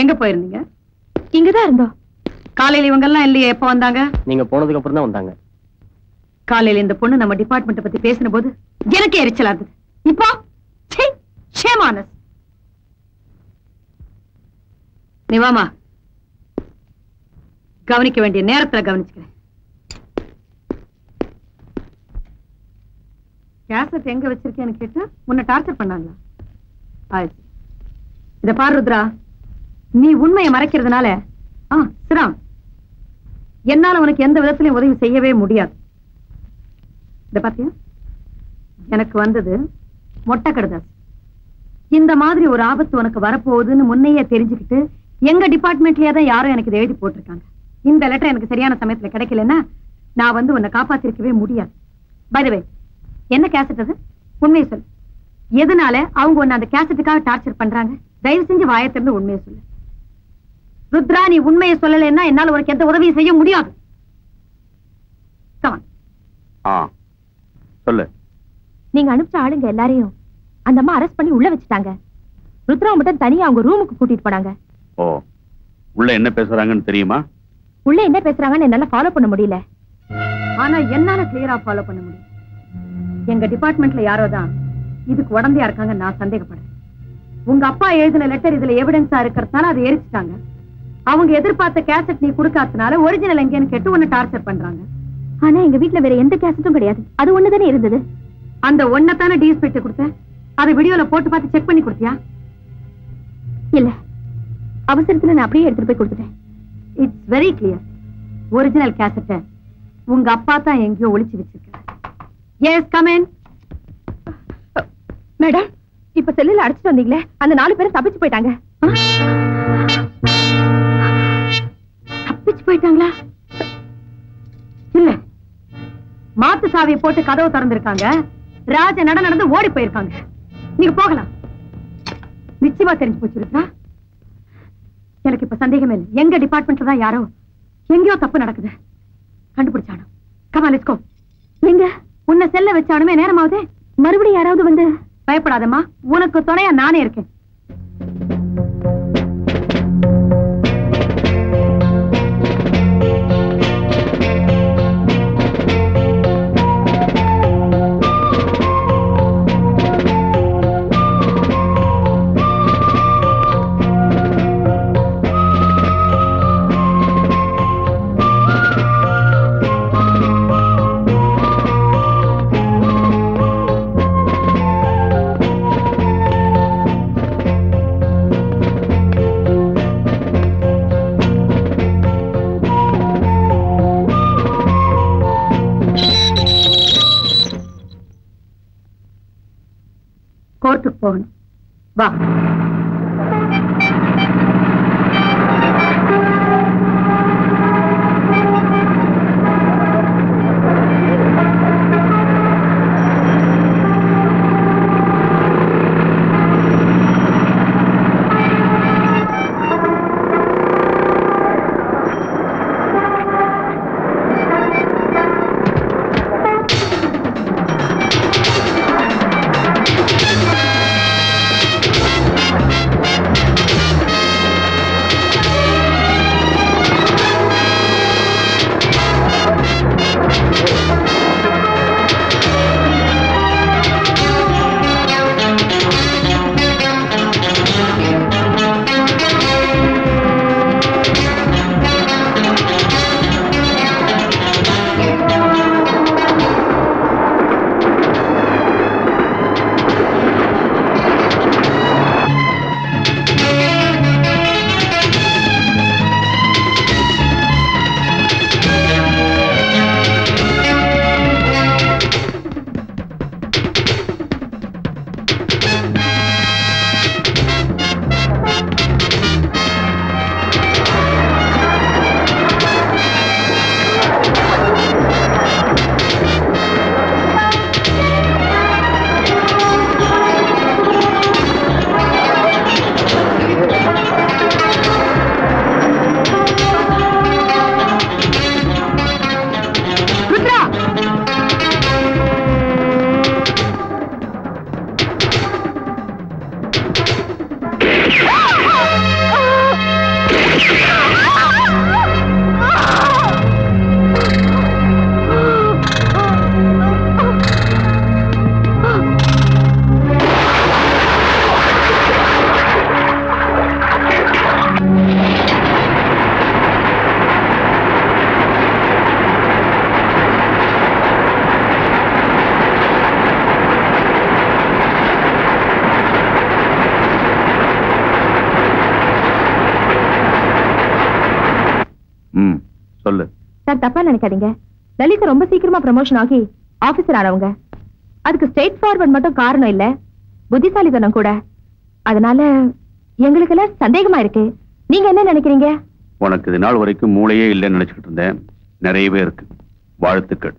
எங்க போயிருந்தீங்க? இங்கதான் இருந்தோம். காலையில இவங்க எல்லாம் இல்லையே, எப்ப வந்தாங்க? நீங்க போனதுக்கு அப்புறம் தான் வந்தாங்க. காலையில இந்த பொண்ணு நம்ம டிபார்ட்மெண்ட் பத்தி பேசின போது எனக்கு எரிச்சலா இருந்தது. இப்போ ஷேமானஸ் நிவாமா, கவனிக்க வேண்டிய நேரத்துல கவனிச்சுக்கிறேன். கேசட் எங்க வச்சிருக்கேன்னு கேட்டா முன்ன டார்ச்சர் பண்ணாங்களா? ஆயிடுச்சு. இத பாரு ருத்ரா, நீ உண்மையை மறைக்கிறதுனால சிராம் என்னால உனக்கு எந்த விதத்திலையும் உதவி செய்யவே முடியாது. இத பாத்தியா, எனக்கு வந்தது மொட்டை கடுதாஸ். இந்த மாதிரி ஒரு ஆபத்து உனக்கு வரப்போகுதுன்னு முன்னையே தெரிஞ்சுக்கிட்டு எங்க டிபார்ட்மெண்ட்லயே தான் யாரும் எனக்கு எழுதி போட்டிருக்காங்க. இந்த லெட்டர் எனக்கு சரியான சமயத்துல கிடைக்கலன்னா நான் வந்து உன்னை காப்பாத்திருக்கவே முடியாது. பை தி வே, என்ன கேசட் அது? உண்மையை சொல்லு. எதனால அவங்க உன்னை அந்த கேசட்டுக்காக டார்ச்சர் பண்றாங்க? தயவு செஞ்சு வாயத்திலிருந்து உண்மையை சொல்லு. ருத்ரா, நீ உண்மையை சொல்லலைன்னா என்னால உனக்கு எந்த உதவியும் செய்ய முடியாது. சொல்லு. நீங்க அனுப்பிச்ச ஆளுங்க எல்லாரையும் அந்த அம்மா அரெஸ்ட் பண்ணி உள்ள வச்சுட்டாங்க. ருத்ரா மட்டும் தனியா அவங்க ரூமுக்கு கூட்டிட்டு போனாங்க. ஓ, உள்ள என்ன பேசுறாங்கன்னு தெரியுமா? உள்ள என்ன பேசுறாங்கன்னு என்னால ஃபாலோ பண்ண முடியல. ஆனா என்னால கிளியரா ஃபாலோ பண்ண முடியும். எங்க டிபார்ட்மெண்ட்ல யாரோ தான் இதுக்கு உடந்தையா இருக்காங்க. நான் சந்தேகப்படுறேன். உங்க அப்பா எழுதின லெட்டர் இதுல எவிடன்ஸா இருக்கிறதுனால அதை எரிச்சுட்டாங்க. அவங்க எதிர்பார்த்த கேசட் நீ கொடுக்காதனால ஒரிஜினல் எங்கன்னு கேட்டு உன்னை டார்ச்சர் பண்றாங்க. ஆனா எங்க வீட்டுல வேற எந்த கேசட்டும் கிடையாது. அது ஒண்ணுதானே இருந்தது. அந்த ஒண்ணத்தானே டிஸ்பெக்ட் கொடுத்தேன். அதை வீடியோல போட்டு பார்த்து செக் பண்ணி கொடுத்தியா? இல்ல, அவசரத்துல நான் அப்படியே எடுத்துட்டு போய் கொடுத்துட்டேன். It's very clear. ஒரிஜினல் கேசட்டை உங்க அப்பா தான் எங்கேயோ ஒளிச்சு வச்சிருக்காரு. Yes, comment madam. இப்ப செல்லுல அடிச்சுட்டு வந்தீங்களே, அந்த 4 பேரும் தப்பிச்சு போயிட்டாங்க. தப்பிச்சு போயிட்டாங்களா? இல்ல, மாத்து சாவியை போட்டு கதவு திறந்திருக்காங்க. ராஜ நடந்து ஓடி போயிருக்காங்க. நீங்க போகலாம். நிச்சயமா தெரிஞ்சு போச்சிருக்கா? எனக்கு இப்ப சந்தேகமே இல்லை. எங்க டிபார்ட்மெண்ட்ல தான் யாரோ எங்கேயோ தப்பு நடக்குது. கண்டுபிடிச்சானோ? Come on, let's go. நீங்க உன்னை செல்ல வச்சானுமே நேரமாவது. மறுபடியும் யாராவது வந்து பயப்படாதம்மா, உனக்கு துணையா நானே இருக்கேன். போகணும் வா. சொல்லு. சார் தப்பா நினைக்காதீங்க, லலிதா ரொம்ப சீக்கிரமா ப்ரமோஷன் ஆகி ஆபீசர் ஆனவங்க. அதுக்கு ஸ்ட்ரெயிட் ஃபார்வர்ட் மட்டும் காரணம் இல்ல, புத்திசாலித்தனம் கூட. அதனால எங்களுக்கு எல்லாம் சந்தேகமா இருக்கு. நீங்க என்ன நினைக்கிறீங்க? உனக்கு இது நாள் வரைக்கும் மூளையே இல்லைன்னு நினைச்சுக்கிட்டு இருந்தேன், நிறையவே இருக்கு. வாழ்த்துக்கள்.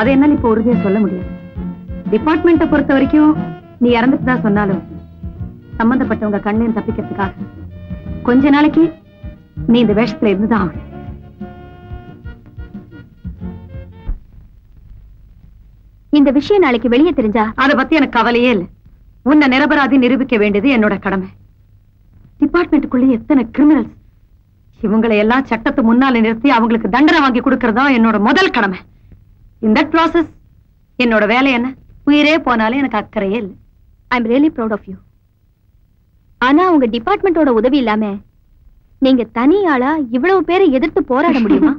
அதை என்னால் இப்போ உறுதியா சொல்ல முடியும். டிபார்ட்மெண்ட்டை பொறுத்த வரைக்கும் நீ இறந்துட்டுதான் சொன்னாலும் சம்பந்தப்பட்டவங்க கண்ணையும் தப்பிக்கிறதுக்காக கொஞ்ச நாளைக்கு நீ இந்த வேஷத்துல இருந்துதான் ஆகும். இந்த விஷயம் நாளைக்கு வெளியே தெரிஞ்சா அதை பத்தி எனக்கு கவலையே இல்லை. உன்னை நிரபராதி நிரூபிக்க வேண்டியது என்னோட கடமை. டிபார்ட்மெண்ட்டுக்குள்ளே எத்தனை கிரிமினல்ஸ், இவங்களை எல்லாம் சட்டத்து முன்னால நிறுத்தி அவங்களுக்கு தண்டனை வாங்கி கொடுக்கறதா என்னோட முதல் கடமை. In that process, என்னோட வேலை என்ன? உயிரே போனாலும் எனக்கு அக்கறையே இல்லை. I am really proud of you. ஆனா உங்க டிபார்ட்மெண்டோட உதவி இல்லாம நீங்க தனியாளா இவ்வளவு பேரை எதிர்த்து போராட முடியுமா?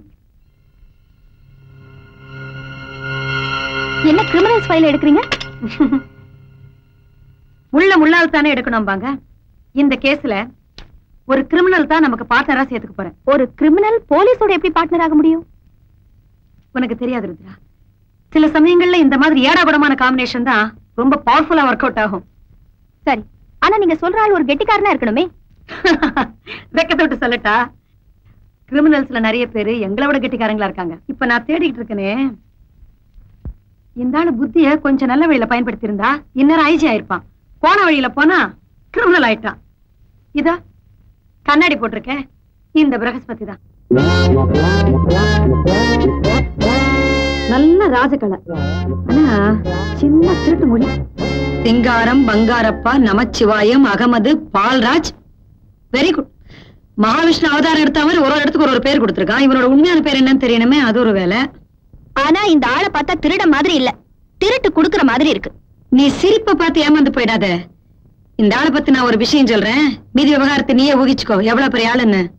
என்ன கிரிமினல்ஸ் ஃபைல் எடுக்கிறீங்க? உள்ள முள்ளால் தானே எடுக்கணும் பாங்க. இந்த கேஸ்ல ஒரு கிரிமினல் தான் நமக்கு பார்ட்னரா சேர்த்துக்க போறேன். ஒரு கிரிமினல் போலீஸோட எப்படி பார்ட்னர் ஆக முடியும்? உனக்கு தெரியாது ருத்ரா, சில சமயங்கள்ல இந்த மாதிரி ஏடாபடமான காம்பினேஷன் தான் ரொம்ப பவர்ஃபுல்லா வொர்க் அவுட் ஆகும். சரி, ஆனா நீங்க சொல்ற ஆள் ஒரு கெட்டிக்காரனா இருக்கணுமே. வெக்கத்தோட்டு சொல்லட்டா, கிரிமினல்ஸ்ல நிறைய பேர் எங்களை விட கெட்டிக்காரங்களா இருக்காங்க. இப்ப நான் தேடிட்டு இருக்கனே, இந்த ஆளு புத்திய கொஞ்சம் நல்ல வழியில பயன்படுத்தி இருந்தா இன்னொரு ஐஜி ஆயிருப்பான். போன வழியில போனா கிரிமினல் ஆயிட்டான். இதா கண்ணாடி போட்டிருக்கேன், இந்த பிரகஸ்பதி தான். நல்ல ராஜகலை, ஆனா சின்ன திருட்டு மொழி. சிங்காரம், பங்காரப்பா, நமச்சிவாயம், அகமது, பால்ராஜ். Very good. மகாவிஷ்ணு அவதாரம் எடுத்த மாதிரி ஒரு இடத்துக்கு ஒரு பேர் கொடுத்திருக்கான். இவனோட உண்மையான பேர் என்னன்னு தெரியணுமே, அது ஒரு வேலை. ஆனா இந்த ஆளை பார்த்தா திருட மாதிரி இல்ல, திருட்டு கொடுக்கற மாதிரி இருக்கு. நீ சிரிப்ப பார்த்து ஏமாந்து போயிடாத. இந்த ஆளை பத்தி நான் ஒரு விஷயம் சொல்றேன், மீதி விவகாரத்தை நீயே ஊகிச்சுக்கோ எவ்வளவு பெரிய ஆளுன்னு.